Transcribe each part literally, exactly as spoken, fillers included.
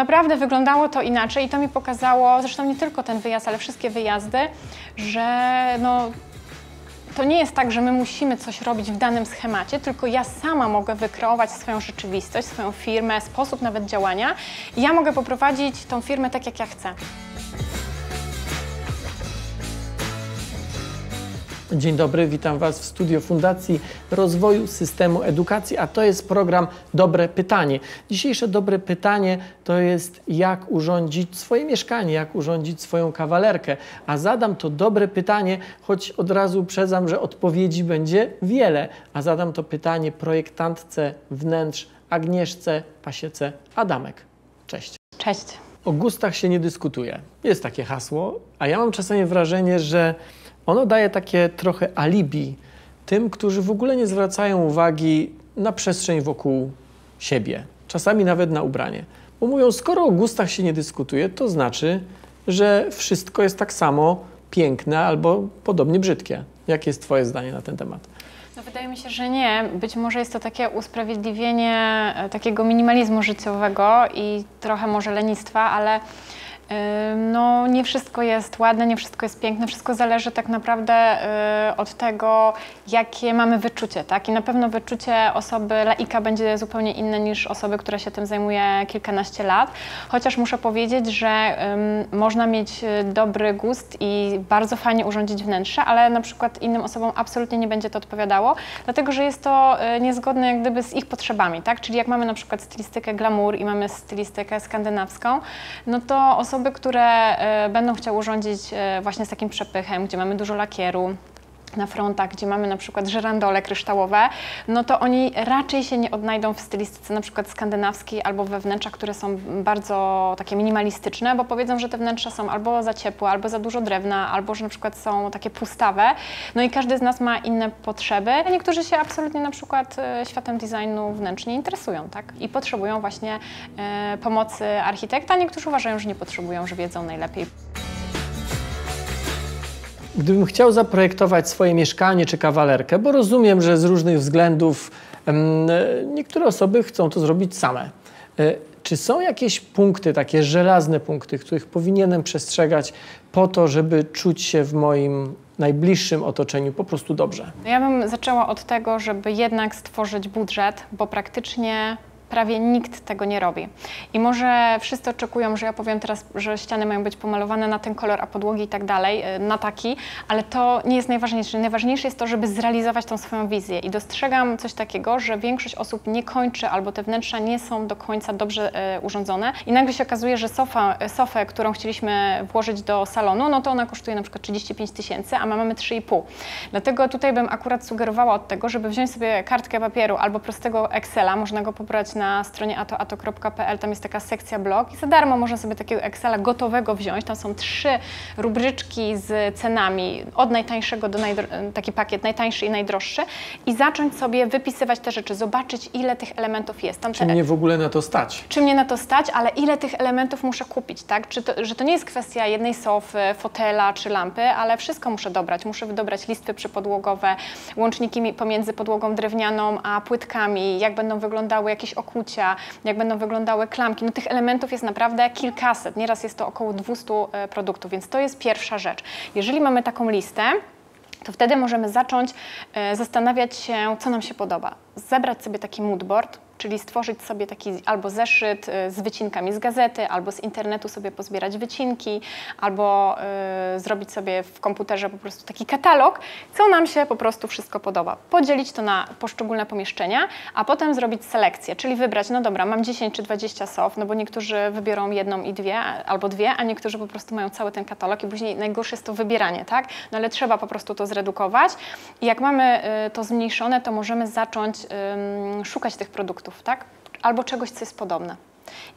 Naprawdę wyglądało to inaczej i to mi pokazało, zresztą nie tylko ten wyjazd, ale wszystkie wyjazdy, że no, to nie jest tak, że my musimy coś robić w danym schemacie, tylko ja sama mogę wykreować swoją rzeczywistość, swoją firmę, sposób nawet działania i ja mogę poprowadzić tą firmę tak, jak ja chcę. Dzień dobry, witam Was w studiu Fundacji Rozwoju Systemu Edukacji, a to jest program Dobre Pytanie. Dzisiejsze Dobre Pytanie to jest jak urządzić swoje mieszkanie, jak urządzić swoją kawalerkę, a zadam to dobre pytanie, choć od razu uprzedzam, że odpowiedzi będzie wiele, a zadam to pytanie projektantce wnętrz Agnieszce Pasiece Adamek. Cześć. Cześć. O gustach się nie dyskutuje. Jest takie hasło, a ja mam czasami wrażenie, że ono daje takie trochę alibi tym, którzy w ogóle nie zwracają uwagi na przestrzeń wokół siebie, czasami nawet na ubranie. Bo mówią, skoro o gustach się nie dyskutuje, to znaczy, że wszystko jest tak samo piękne albo podobnie brzydkie. Jakie jest Twoje zdanie na ten temat? No, wydaje mi się, że nie. Być może jest to takie usprawiedliwienie takiego minimalizmu życiowego i trochę może lenistwa, ale no, nie wszystko jest ładne, nie wszystko jest piękne, wszystko zależy tak naprawdę y, od tego, jakie mamy wyczucie, tak? I na pewno wyczucie osoby laika będzie zupełnie inne niż osoby, która się tym zajmuje kilkanaście lat. Chociaż muszę powiedzieć, że y, można mieć dobry gust i bardzo fajnie urządzić wnętrze, ale na przykład innym osobom absolutnie nie będzie to odpowiadało, dlatego że jest to y, niezgodne jak gdyby z ich potrzebami, tak? Czyli jak mamy na przykład stylistykę glamour i mamy stylistykę skandynawską, no to osoby Osoby, które y, będą chciały urządzić y, właśnie z takim przepychem, gdzie mamy dużo lakieru na frontach, gdzie mamy na przykład żyrandole kryształowe, no to oni raczej się nie odnajdą w stylistyce na przykład skandynawskiej albo we wnętrzach, które są bardzo takie minimalistyczne, bo powiedzą, że te wnętrza są albo za ciepłe, albo za dużo drewna, albo że na przykład są takie pustawe. No i każdy z nas ma inne potrzeby. Niektórzy się absolutnie na przykład światem designu wnętrz nie interesują, tak? I potrzebują właśnie e, pomocy architekta. Niektórzy uważają, że nie potrzebują, że wiedzą najlepiej. Gdybym chciał zaprojektować swoje mieszkanie czy kawalerkę, bo rozumiem, że z różnych względów niektóre osoby chcą to zrobić same. Czy są jakieś punkty, takie żelazne punkty, których powinienem przestrzegać po to, żeby czuć się w moim najbliższym otoczeniu po prostu dobrze? Ja bym zaczęła od tego, żeby jednak stworzyć budżet, bo praktycznie prawie nikt tego nie robi. I może wszyscy oczekują, że ja powiem teraz, że ściany mają być pomalowane na ten kolor, a podłogi i tak dalej, na taki, ale to nie jest najważniejsze. Najważniejsze jest to, żeby zrealizować tą swoją wizję. I dostrzegam coś takiego, że większość osób nie kończy albo te wnętrza nie są do końca dobrze e, urządzone i nagle się okazuje, że sofa, sofę, którą chcieliśmy włożyć do salonu, no to ona kosztuje na przykład trzydzieści pięć tysięcy, a my mamy trzy i pół. Dlatego tutaj bym akurat sugerowała od tego, żeby wziąć sobie kartkę papieru albo prostego Excela, można go pobrać na stronie ato ato kropka pe el, tam jest taka sekcja blog i za darmo można sobie takiego Excela gotowego wziąć, tam są trzy rubryczki z cenami, od najtańszego do taki pakiet najtańszy i najdroższy i zacząć sobie wypisywać te rzeczy, zobaczyć ile tych elementów jest. Tam czy te... mnie w ogóle na to stać? Czy mnie na to stać, ale ile tych elementów muszę kupić, tak? Czy to, że to nie jest kwestia jednej sofy, fotela czy lampy, ale wszystko muszę dobrać, muszę wybrać listwy przypodłogowe, łączniki pomiędzy podłogą drewnianą a płytkami, jak będą wyglądały jakieś okupy, jak będą wyglądały klamki. No, tych elementów jest naprawdę kilkaset, nieraz jest to około dwustu produktów, więc to jest pierwsza rzecz. Jeżeli mamy taką listę, to wtedy możemy zacząć zastanawiać się, co nam się podoba. Zebrać sobie taki moodboard, czyli stworzyć sobie taki albo zeszyt z wycinkami z gazety, albo z internetu sobie pozbierać wycinki, albo y, zrobić sobie w komputerze po prostu taki katalog, co nam się po prostu wszystko podoba. Podzielić to na poszczególne pomieszczenia, a potem zrobić selekcję, czyli wybrać, no dobra, mam dziesięć czy dwadzieścia sof, no bo niektórzy wybiorą jedną i dwie, albo dwie, a niektórzy po prostu mają cały ten katalog i później najgorsze jest to wybieranie, tak? No ale trzeba po prostu to zredukować i jak mamy y, to zmniejszone, to możemy zacząć y, szukać tych produktów. Tak? Albo czegoś, co jest podobne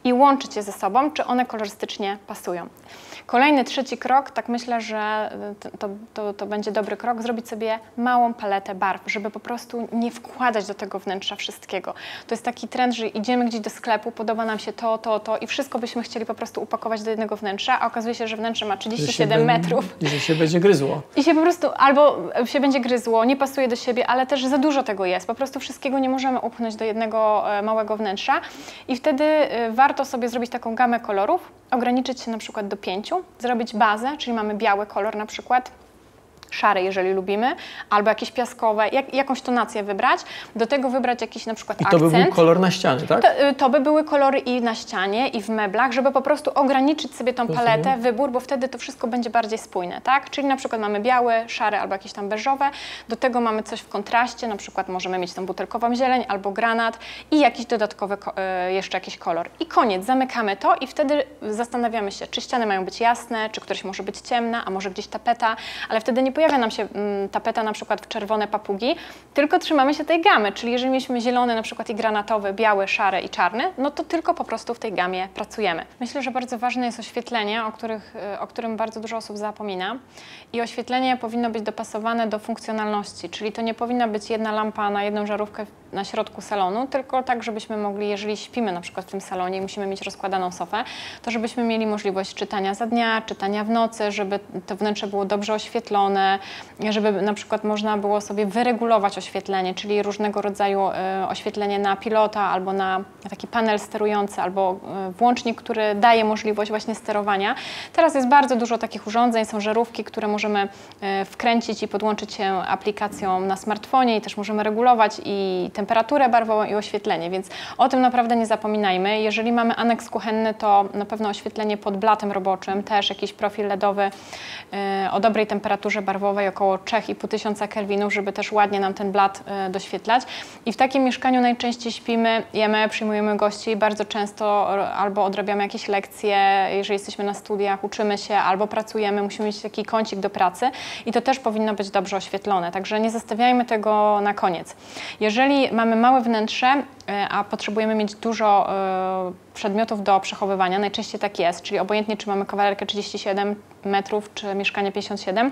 i łączyć je ze sobą, czy one kolorystycznie pasują. Kolejny, trzeci krok, tak myślę, że to, to, to będzie dobry krok, zrobić sobie małą paletę barw, żeby po prostu nie wkładać do tego wnętrza wszystkiego. To jest taki trend, że idziemy gdzieś do sklepu, podoba nam się to, to, to i wszystko byśmy chcieli po prostu upakować do jednego wnętrza, a okazuje się, że wnętrze ma trzydzieści siedem metrów. I że się będzie gryzło. I się po prostu, albo się będzie gryzło, nie pasuje do siebie, ale też za dużo tego jest. Po prostu wszystkiego nie możemy upchnąć do jednego małego wnętrza i wtedy warto sobie zrobić taką gamę kolorów, ograniczyć się na przykład do pięciu, zrobić bazę, czyli mamy biały kolor na przykład, szary, jeżeli lubimy, albo jakieś piaskowe, jak, jakąś tonację wybrać, do tego wybrać jakiś na przykład akcent. I to by był kolor na ścianie, tak? To, to by były kolory i na ścianie, i w meblach, żeby po prostu ograniczyć sobie tą paletę, Rozumiem. wybór, bo wtedy to wszystko będzie bardziej spójne, tak? Czyli na przykład mamy biały, szary albo jakieś tam beżowe, do tego mamy coś w kontraście, na przykład możemy mieć tą butelkową zieleń albo granat i jakiś dodatkowy jeszcze jakiś kolor. I koniec, zamykamy to i wtedy zastanawiamy się, czy ściany mają być jasne, czy któraś może być ciemna, a może gdzieś tapeta, ale wtedy nie pojawia nam się tapeta na przykład w czerwone papugi, tylko trzymamy się tej gamy, czyli jeżeli mieliśmy zielony na przykład i granatowy, biały, szary i czarny, no to tylko po prostu w tej gamie pracujemy. Myślę, że bardzo ważne jest oświetlenie, o, których, o którym bardzo dużo osób zapomina i oświetlenie powinno być dopasowane do funkcjonalności, czyli to nie powinna być jedna lampa na jedną żarówkę na środku salonu, tylko tak, żebyśmy mogli, jeżeli śpimy na przykład w tym salonie i musimy mieć rozkładaną sofę, to żebyśmy mieli możliwość czytania za dnia, czytania w nocy, żeby to wnętrze było dobrze oświetlone, żeby na przykład można było sobie wyregulować oświetlenie, czyli różnego rodzaju oświetlenie na pilota albo na taki panel sterujący, albo włącznik, który daje możliwość właśnie sterowania. Teraz jest bardzo dużo takich urządzeń, są żarówki, które możemy wkręcić i podłączyć się aplikacją na smartfonie i też możemy regulować i temperaturę barwową i oświetlenie, więc o tym naprawdę nie zapominajmy. Jeżeli mamy aneks kuchenny, to na pewno oświetlenie pod blatem roboczym, też jakiś profil ledowy o dobrej temperaturze barwowej około trzy i pół tysiąca kelwinów, żeby też ładnie nam ten blat y, doświetlać. I w takim mieszkaniu najczęściej śpimy, jemy, przyjmujemy gości, bardzo często albo odrabiamy jakieś lekcje, jeżeli jesteśmy na studiach, uczymy się, albo pracujemy, musimy mieć taki kącik do pracy i to też powinno być dobrze oświetlone, także nie zostawiajmy tego na koniec. Jeżeli mamy małe wnętrze, y, a potrzebujemy mieć dużo y, przedmiotów do przechowywania, najczęściej tak jest, czyli obojętnie czy mamy kawalerkę trzydzieści siedem metrów, czy mieszkanie pięćdziesiąt siedem,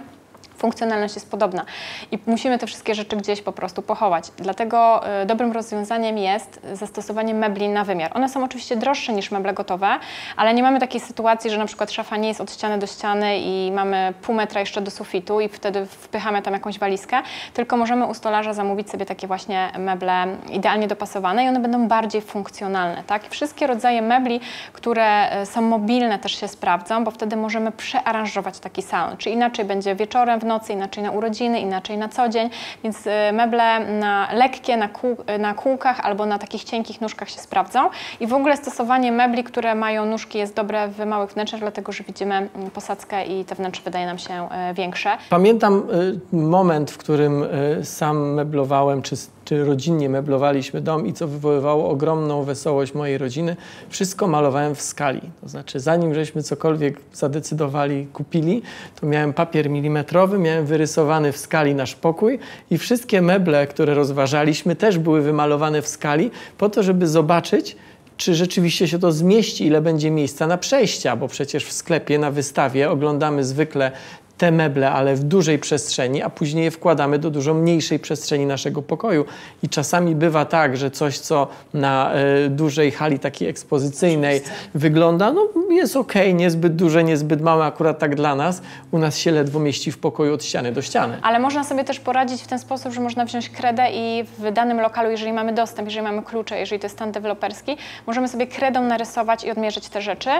funkcjonalność jest podobna i musimy te wszystkie rzeczy gdzieś po prostu pochować. Dlatego y, dobrym rozwiązaniem jest zastosowanie mebli na wymiar. One są oczywiście droższe niż meble gotowe, ale nie mamy takiej sytuacji, że na przykład szafa nie jest od ściany do ściany i mamy pół metra jeszcze do sufitu i wtedy wpychamy tam jakąś walizkę, tylko możemy u stolarza zamówić sobie takie właśnie meble idealnie dopasowane i one będą bardziej funkcjonalne, tak? Wszystkie rodzaje mebli, które są mobilne, też się sprawdzą, bo wtedy możemy przearanżować taki salon, czy inaczej będzie wieczorem, w nocy, inaczej na urodziny, inaczej na co dzień, więc meble na lekkie, na, kół, na kółkach albo na takich cienkich nóżkach się sprawdzą i w ogóle stosowanie mebli, które mają nóżki, jest dobre w małych wnętrzach, dlatego że widzimy posadzkę i te wnętrze wydaje nam się większe. Pamiętam moment, w którym sam meblowałem, czy czy rodzinnie meblowaliśmy dom i co wywoływało ogromną wesołość mojej rodziny. Wszystko malowałem w skali. To znaczy, zanim żeśmy cokolwiek zadecydowali, kupili, to miałem papier milimetrowy, miałem wyrysowany w skali nasz pokój i wszystkie meble, które rozważaliśmy, też były wymalowane w skali po to, żeby zobaczyć, czy rzeczywiście się to zmieści, ile będzie miejsca na przejścia, bo przecież w sklepie, na wystawie oglądamy zwykle te meble, ale w dużej przestrzeni, a później je wkładamy do dużo mniejszej przestrzeni naszego pokoju. I czasami bywa tak, że coś, co na y, dużej hali takiej ekspozycyjnej Oczywiście. wygląda, no jest okej, okay, niezbyt duże, niezbyt małe, akurat tak dla nas. U nas się ledwo mieści w pokoju od ściany do ściany. Ale można sobie też poradzić w ten sposób, że można wziąć kredę i w danym lokalu, jeżeli mamy dostęp, jeżeli mamy klucze, jeżeli to jest stan deweloperski, możemy sobie kredą narysować i odmierzyć te rzeczy.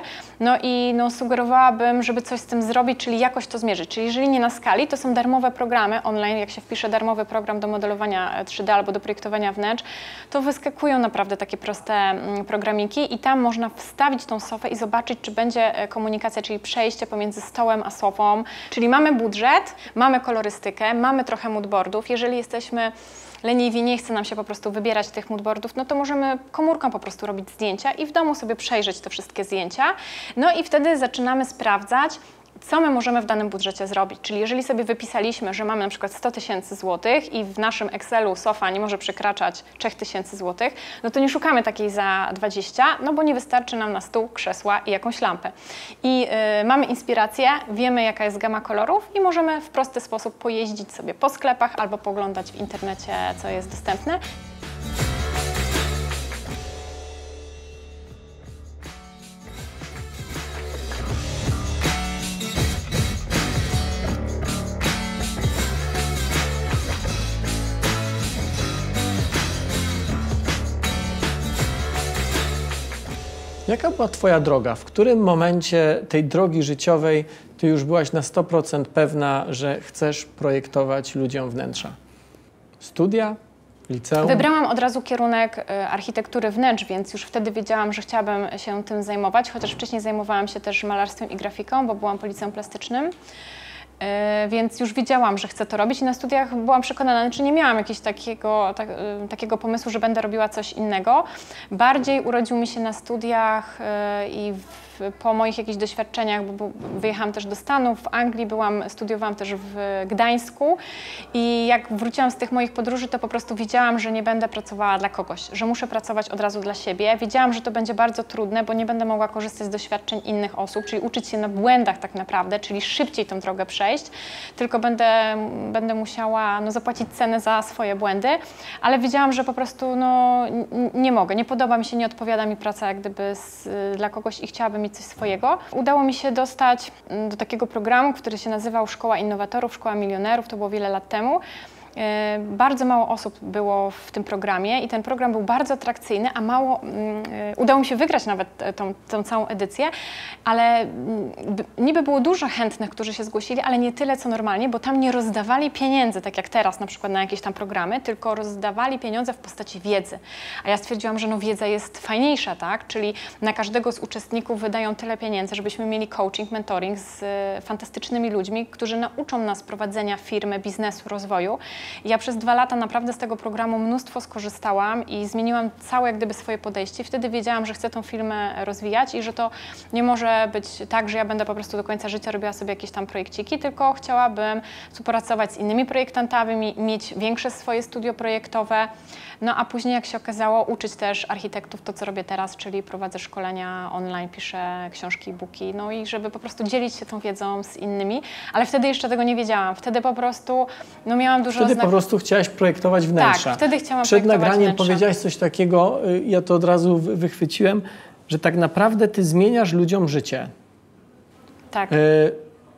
No i no, sugerowałabym, żeby coś z tym zrobić, czyli jakoś to zmierzyć. Czyli jeżeli nie na skali, to są darmowe programy online, jak się wpisze darmowy program do modelowania trzy D albo do projektowania wnętrz, to wyskakują naprawdę takie proste programiki i tam można wstawić tą sofę i zobaczyć, czy będzie komunikacja, czyli przejście pomiędzy stołem a sofą. Czyli mamy budżet, mamy kolorystykę, mamy trochę moodboardów. Jeżeli jesteśmy leniwi, nie chce nam się po prostu wybierać tych moodboardów, no to możemy komórką po prostu robić zdjęcia i w domu sobie przejrzeć te wszystkie zdjęcia. No i wtedy zaczynamy sprawdzać, co my możemy w danym budżecie zrobić. Czyli jeżeli sobie wypisaliśmy, że mamy na przykład sto tysięcy złotych i w naszym Excelu sofa nie może przekraczać trzech tysięcy złotych, no to nie szukamy takiej za dwadzieścia, no bo nie wystarczy nam na stół, krzesła i jakąś lampę. I y, mamy inspirację, wiemy jaka jest gama kolorów i możemy w prosty sposób pojeździć sobie po sklepach albo poglądać w internecie, co jest dostępne. Jaka była Twoja droga? W którym momencie tej drogi życiowej Ty już byłaś na sto procent pewna, że chcesz projektować ludziom wnętrza? Studia? Liceum? Wybrałam od razu kierunek architektury wnętrz, więc już wtedy wiedziałam, że chciałabym się tym zajmować, chociaż wcześniej zajmowałam się też malarstwem i grafiką, bo byłam po liceum plastycznym. Więc już wiedziałam, że chcę to robić i na studiach byłam przekonana, czy nie miałam jakiegoś takiego, tak, takiego pomysłu, że będę robiła coś innego. Bardziej urodził mi się na studiach i w, po moich jakichś doświadczeniach, bo wyjechałam też do Stanów, w Anglii byłam, studiowałam też w Gdańsku i jak wróciłam z tych moich podróży, to po prostu wiedziałam, że nie będę pracowała dla kogoś, że muszę pracować od razu dla siebie. Wiedziałam, że to będzie bardzo trudne, bo nie będę mogła korzystać z doświadczeń innych osób, czyli uczyć się na błędach tak naprawdę, czyli szybciej tą drogę przejść. Tylko będę, będę musiała no, zapłacić cenę za swoje błędy, ale wiedziałam, że po prostu no, nie mogę, nie podoba mi się, nie odpowiada mi praca jak gdyby z, dla kogoś i chciałabym mieć coś swojego. Udało mi się dostać do takiego programu, który się nazywał Szkoła Innowatorów, Szkoła Milionerów, to było wiele lat temu. Bardzo mało osób było w tym programie i ten program był bardzo atrakcyjny, a mało, udało mi się wygrać nawet tą, tą całą edycję, ale niby było dużo chętnych, którzy się zgłosili, ale nie tyle co normalnie, bo tam nie rozdawali pieniędzy, tak jak teraz na przykład na jakieś tam programy, tylko rozdawali pieniądze w postaci wiedzy. A ja stwierdziłam, że no wiedza jest fajniejsza, tak? Czyli na każdego z uczestników wydają tyle pieniędzy, żebyśmy mieli coaching, mentoring z fantastycznymi ludźmi, którzy nauczą nas prowadzenia firmy, biznesu, rozwoju. Ja przez dwa lata naprawdę z tego programu mnóstwo skorzystałam i zmieniłam całe jak gdyby swoje podejście. Wtedy wiedziałam, że chcę tą firmę rozwijać i że to nie może być tak, że ja będę po prostu do końca życia robiła sobie jakieś tam projekciki, tylko chciałabym współpracować z innymi projektantami, mieć większe swoje studio projektowe, no a później jak się okazało uczyć też architektów to, co robię teraz, czyli prowadzę szkolenia online, piszę książki, e-booki, no i żeby po prostu dzielić się tą wiedzą z innymi, ale wtedy jeszcze tego nie wiedziałam. Wtedy po prostu no, miałam dużo Wtedy po prostu chciałaś projektować wnętrza. Tak, wtedy chciałam Przed projektować nagraniem wnętrza. Powiedziałaś coś takiego, ja to od razu wychwyciłem, że tak naprawdę ty zmieniasz ludziom życie. Tak. E,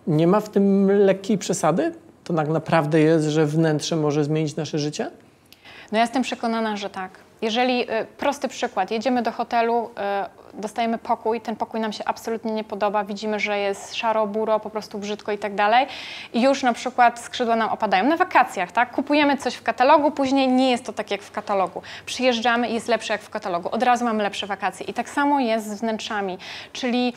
nie ma w tym lekkiej przesady? To tak naprawdę jest, że wnętrze może zmienić nasze życie? No ja jestem przekonana, że tak. Jeżeli, prosty przykład, jedziemy do hotelu, dostajemy pokój, ten pokój nam się absolutnie nie podoba, widzimy, że jest szaro, buro, po prostu brzydko i tak dalej i już na przykład skrzydła nam opadają na wakacjach, tak? Kupujemy coś w katalogu, później nie jest to tak jak w katalogu. Przyjeżdżamy i jest lepsze jak w katalogu, od razu mamy lepsze wakacje i tak samo jest z wnętrzami, czyli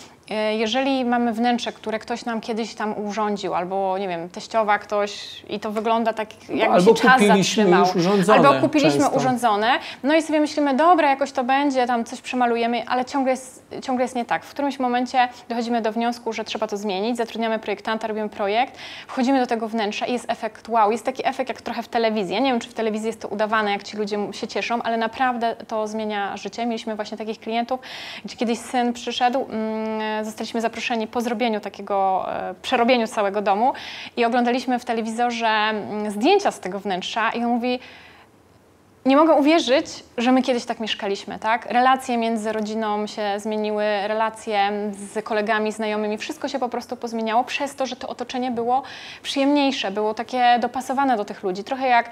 jeżeli mamy wnętrze, które ktoś nam kiedyś tam urządził, albo nie wiem, teściowa ktoś i to wygląda tak, jakby się czas zatrzymał, albo kupiliśmy urządzone, no i sobie myślimy, dobra, jakoś to będzie, tam coś przemalujemy, ale ciągle jest, ciągle jest nie tak. W którymś momencie dochodzimy do wniosku, że trzeba to zmienić, zatrudniamy projektanta, robimy projekt, wchodzimy do tego wnętrza i jest efekt wow, jest taki efekt jak trochę w telewizji. Ja nie wiem, czy w telewizji jest to udawane, jak ci ludzie się cieszą, ale naprawdę to zmienia życie. Mieliśmy właśnie takich klientów, gdzie kiedyś syn przyszedł, mm, zostaliśmy zaproszeni po zrobieniu takiego, przerobieniu całego domu i oglądaliśmy w telewizorze zdjęcia z tego wnętrza i on mówi, nie mogę uwierzyć, że my kiedyś tak mieszkaliśmy, tak? Relacje między rodziną się zmieniły, relacje z kolegami, znajomymi, wszystko się po prostu pozmieniało przez to, że to otoczenie było przyjemniejsze, było takie dopasowane do tych ludzi, trochę jak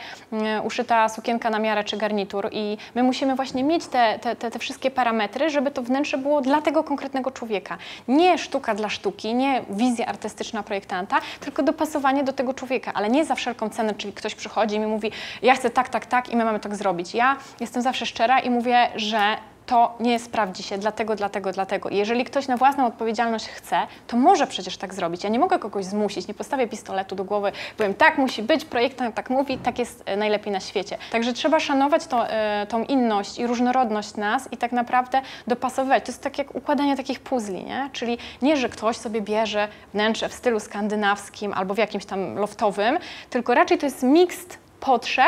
uszyta sukienka na miarę czy garnitur i my musimy właśnie mieć te, te, te, te wszystkie parametry, żeby to wnętrze było dla tego konkretnego człowieka. Nie sztuka dla sztuki, nie wizja artystyczna projektanta, tylko dopasowanie do tego człowieka, ale nie za wszelką cenę, czyli ktoś przychodzi i mi mówi, ja chcę tak, tak, tak i my mamy tak zrobić. Ja jestem zawsze szczera i mówię, że to nie sprawdzi się, dlatego, dlatego, dlatego. I jeżeli ktoś na własną odpowiedzialność chce, to może przecież tak zrobić. Ja nie mogę kogoś zmusić, nie postawię pistoletu do głowy, powiem, tak musi być, projektant tak mówi, tak jest najlepiej na świecie. Także trzeba szanować to, tą inność i różnorodność nas i tak naprawdę dopasowywać. To jest tak jak układanie takich puzli, nie? Czyli nie, że ktoś sobie bierze wnętrze w stylu skandynawskim albo w jakimś tam loftowym, tylko raczej to jest mixed potrzeb,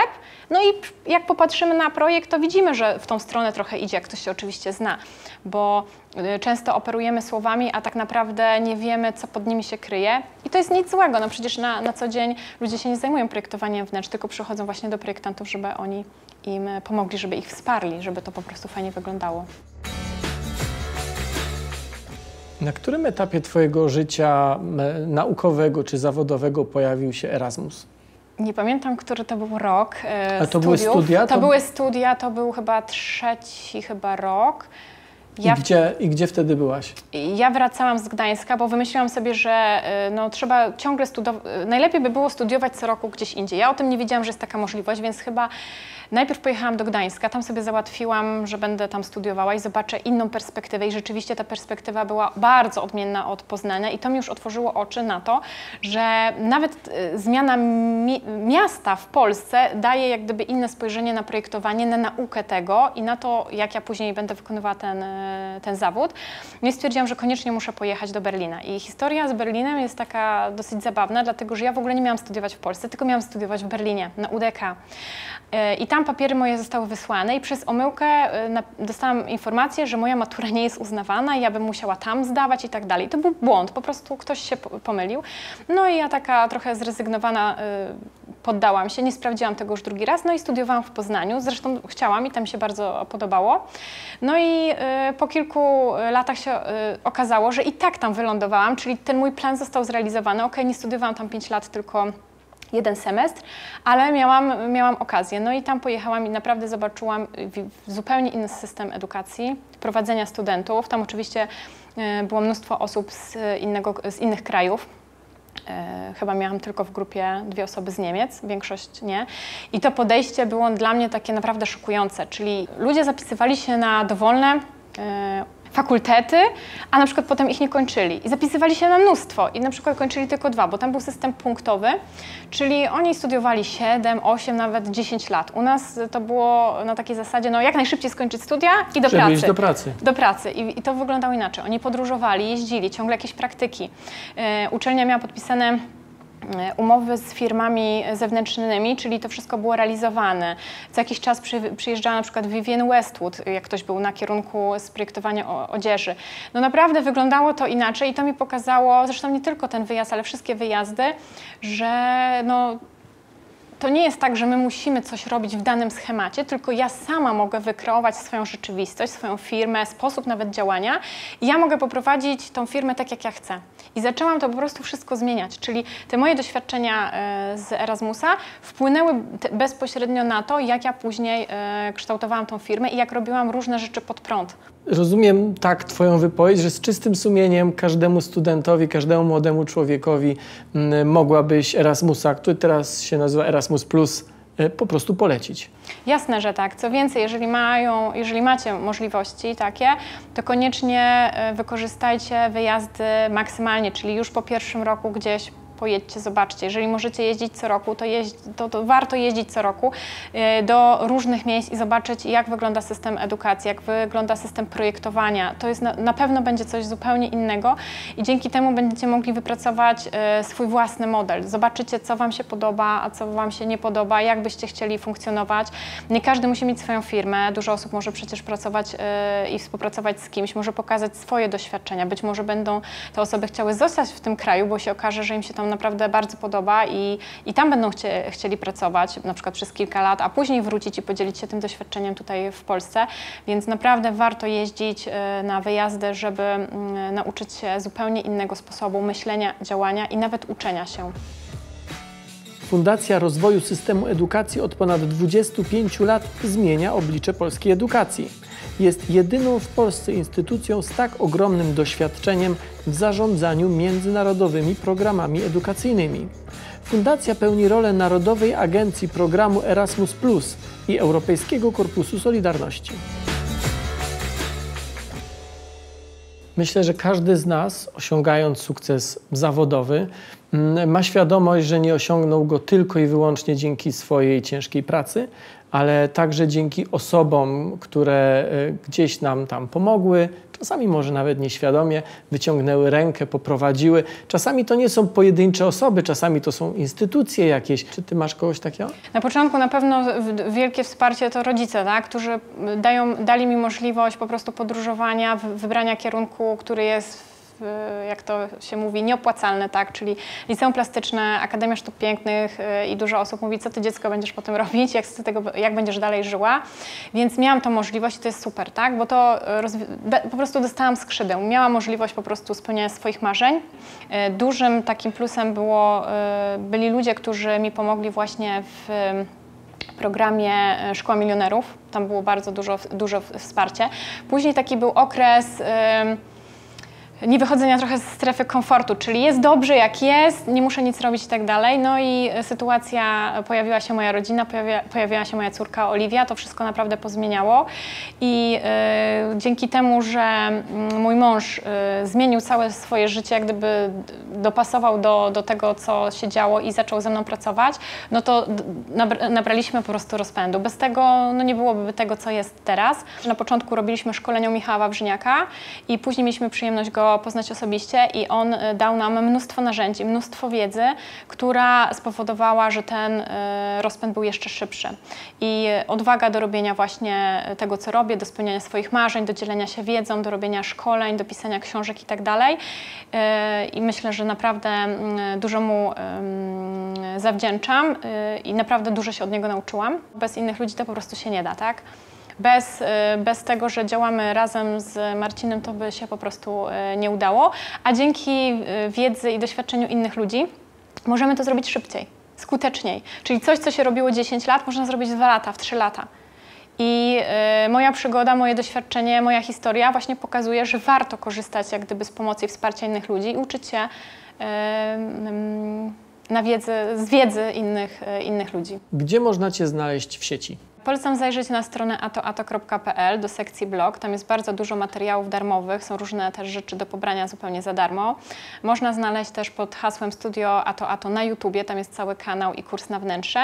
no i jak popatrzymy na projekt, to widzimy, że w tą stronę trochę idzie, jak ktoś się oczywiście zna, bo często operujemy słowami, a tak naprawdę nie wiemy, co pod nimi się kryje i to jest nic złego, no przecież na, na co dzień ludzie się nie zajmują projektowaniem wnętrz, tylko przychodzą właśnie do projektantów, żeby oni im pomogli, żeby ich wsparli, żeby to po prostu fajnie wyglądało. Na którym etapie Twojego życia naukowego czy zawodowego pojawił się Erasmus? Nie pamiętam, który to był rok e, A to studiów. były studia? To, to były studia, to był chyba trzeci chyba rok. Ja I, gdzie, w... I gdzie wtedy byłaś? Ja wracałam z Gdańska, bo wymyśliłam sobie, że no, trzeba ciągle studiować, najlepiej by było studiować co roku gdzieś indziej. Ja o tym nie wiedziałam, że jest taka możliwość, więc chyba najpierw pojechałam do Gdańska, tam sobie załatwiłam, że będę tam studiowała i zobaczę inną perspektywę i rzeczywiście ta perspektywa była bardzo odmienna od Poznania i to mi już otworzyło oczy na to, że nawet zmiana mi miasta w Polsce daje jak gdyby inne spojrzenie na projektowanie, na naukę tego i na to, jak ja później będę wykonywała ten ten zawód. No i stwierdziłam, że koniecznie muszę pojechać do Berlina. I historia z Berlinem jest taka dosyć zabawna, dlatego że ja w ogóle nie miałam studiować w Polsce, tylko miałam studiować w Berlinie, na U D K. I tam papiery moje zostały wysłane i przez omyłkę dostałam informację, że moja matura nie jest uznawana i ja bym musiała tam zdawać i tak dalej. To był błąd, po prostu ktoś się pomylił. No i ja taka trochę zrezygnowana poddałam się, nie sprawdziłam tego już drugi raz, no i studiowałam w Poznaniu. Zresztą chciałam i tam się bardzo podobało. No i po kilku latach się okazało, że i tak tam wylądowałam, czyli ten mój plan został zrealizowany. Okej, nie studiowałam tam pięć lat, tylko jeden semestr, ale miałam, miałam okazję. No i tam pojechałam i naprawdę zobaczyłam zupełnie inny system edukacji, prowadzenia studentów. Tam oczywiście było mnóstwo osób z, innego, z innych krajów. Chyba miałam tylko w grupie dwie osoby z Niemiec, większość nie. I to podejście było dla mnie takie naprawdę szokujące, czyli ludzie zapisywali się na dowolne fakultety, a na przykład potem ich nie kończyli. I zapisywali się na mnóstwo i na przykład kończyli tylko dwa, bo tam był system punktowy, czyli oni studiowali siedem, osiem, nawet dziesięć lat. U nas to było na takiej zasadzie, no jak najszybciej skończyć studia i do pracy. Iść do pracy. Do pracy. I, I to wyglądało inaczej. Oni podróżowali, jeździli, ciągle jakieś praktyki. Yy, uczelnia miała podpisane umowy z firmami zewnętrznymi, czyli to wszystko było realizowane. Co jakiś czas przyjeżdżała na przykład Vivienne Westwood, jak ktoś był na kierunku sprojektowania odzieży. No naprawdę wyglądało to inaczej i to mi pokazało, zresztą nie tylko ten wyjazd, ale wszystkie wyjazdy, że no, to nie jest tak, że my musimy coś robić w danym schemacie, tylko ja sama mogę wykreować swoją rzeczywistość, swoją firmę, sposób nawet działania i ja mogę poprowadzić tą firmę tak, jak ja chcę. I zaczęłam to po prostu wszystko zmieniać, czyli te moje doświadczenia z Erasmusa wpłynęły bezpośrednio na to, jak ja później kształtowałam tą firmę i jak robiłam różne rzeczy pod prąd. Rozumiem tak Twoją wypowiedź, że z czystym sumieniem każdemu studentowi, każdemu młodemu człowiekowi mogłabyś Erasmusa, który teraz się nazywa Erasmus Plus, po prostu polecić. Jasne, że tak. Co więcej, jeżeli mają, jeżeli macie możliwości takie, to koniecznie wykorzystajcie wyjazdy maksymalnie, czyli już po pierwszym roku gdzieś pojedźcie, zobaczcie. Jeżeli możecie jeździć co roku, to, jeźdź, to, to warto jeździć co roku do różnych miejsc i zobaczyć, jak wygląda system edukacji, jak wygląda system projektowania. To jest na, na pewno będzie coś zupełnie innego i dzięki temu będziecie mogli wypracować swój własny model. Zobaczycie, co Wam się podoba, a co Wam się nie podoba, jak byście chcieli funkcjonować. Nie każdy musi mieć swoją firmę. Dużo osób może przecież pracować i współpracować z kimś, może pokazać swoje doświadczenia. Być może będą te osoby chciały zostać w tym kraju, bo się okaże, że im się tam naprawdę bardzo podoba i, i tam będą chcie, chcieli pracować na przykład przez kilka lat, a później wrócić i podzielić się tym doświadczeniem tutaj w Polsce, więc naprawdę warto jeździć na wyjazdy, żeby nauczyć się zupełnie innego sposobu myślenia, działania i nawet uczenia się. Fundacja Rozwoju Systemu Edukacji od ponad dwudziestu pięciu lat zmienia oblicze polskiej edukacji. Jest jedyną w Polsce instytucją z tak ogromnym doświadczeniem w zarządzaniu międzynarodowymi programami edukacyjnymi. Fundacja pełni rolę Narodowej Agencji Programu Erasmus Plus i Europejskiego Korpusu Solidarności. Myślę, że każdy z nas, osiągając sukces zawodowy, ma świadomość, że nie osiągnął go tylko i wyłącznie dzięki swojej ciężkiej pracy, ale także dzięki osobom, które gdzieś nam tam pomogły, czasami może nawet nieświadomie, wyciągnęły rękę, poprowadziły. Czasami to nie są pojedyncze osoby, czasami to są instytucje jakieś. Czy ty masz kogoś takiego? Na początku na pewno wielkie wsparcie to rodzice, tak? Którzy dają, dali mi możliwość po prostu podróżowania, wybrania kierunku, który jest, jak to się mówi, nieopłacalne, tak? Czyli liceum plastyczne, Akademia Sztuk Pięknych i dużo osób mówi, co ty dziecko będziesz potem robić, jak, z tego, jak będziesz dalej żyła. Więc miałam tą możliwość i to jest super, tak? Bo to po prostu dostałam skrzydeł. Miałam możliwość po prostu spełniania swoich marzeń. Dużym takim plusem było, byli ludzie, którzy mi pomogli właśnie w programie Szkoła Milionerów. Tam było bardzo dużo, dużo wsparcia. Później taki był okres nie wychodzenia trochę z strefy komfortu, czyli jest dobrze jak jest, nie muszę nic robić i tak dalej. No i sytuacja, pojawiła się moja rodzina, pojawia, pojawiła się moja córka Oliwia, to wszystko naprawdę pozmieniało i y, dzięki temu, że mój mąż y, zmienił całe swoje życie, jak gdyby dopasował do, do tego, co się działo i zaczął ze mną pracować, no to nabra, nabraliśmy po prostu rozpędu. Bez tego no nie byłoby tego, co jest teraz. Na początku robiliśmy szkolenie u Michała Wawrzyniaka i później mieliśmy przyjemność go poznać osobiście i on dał nam mnóstwo narzędzi, mnóstwo wiedzy, która spowodowała, że ten rozpęd był jeszcze szybszy. I odwaga do robienia właśnie tego, co robię, do spełniania swoich marzeń, do dzielenia się wiedzą, do robienia szkoleń, do pisania książek i tak dalej. I myślę, że naprawdę dużo mu zawdzięczam i naprawdę dużo się od niego nauczyłam. Bez innych ludzi to po prostu się nie da, tak? Bez, bez tego, że działamy razem z Marcinem, to by się po prostu nie udało, a dzięki wiedzy i doświadczeniu innych ludzi możemy to zrobić szybciej, skuteczniej. Czyli coś, co się robiło dziesięć lat, można zrobić w dwa lata, w trzy lata. I y, moja przygoda, moje doświadczenie, moja historia właśnie pokazuje, że warto korzystać jak gdyby z pomocy i wsparcia innych ludzi i uczyć się y, y, na wiedzy, z wiedzy innych, y, innych ludzi. Gdzie można cię znaleźć w sieci? Polecam zajrzeć na stronę ato ato kropka pe el do sekcji blog. Tam jest bardzo dużo materiałów darmowych, są różne też rzeczy do pobrania zupełnie za darmo. Można znaleźć też pod hasłem Studio AtoAto na YouTubie, tam jest cały kanał i kurs na wnętrze.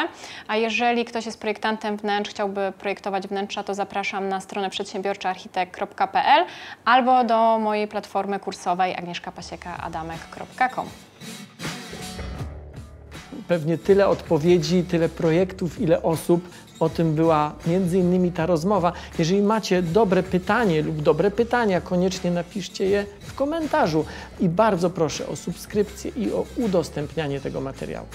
A jeżeli ktoś jest projektantem wnętrz, chciałby projektować wnętrza, to zapraszam na stronę przedsiębiorczo architekt kropka pe el albo do mojej platformy kursowej agnieszka pasieka adamek kropka com. Pewnie tyle odpowiedzi, tyle projektów, ile osób. O tym była między innymi ta rozmowa. Jeżeli macie dobre pytanie lub dobre pytania, koniecznie napiszcie je w komentarzu. I bardzo proszę o subskrypcję i o udostępnianie tego materiału.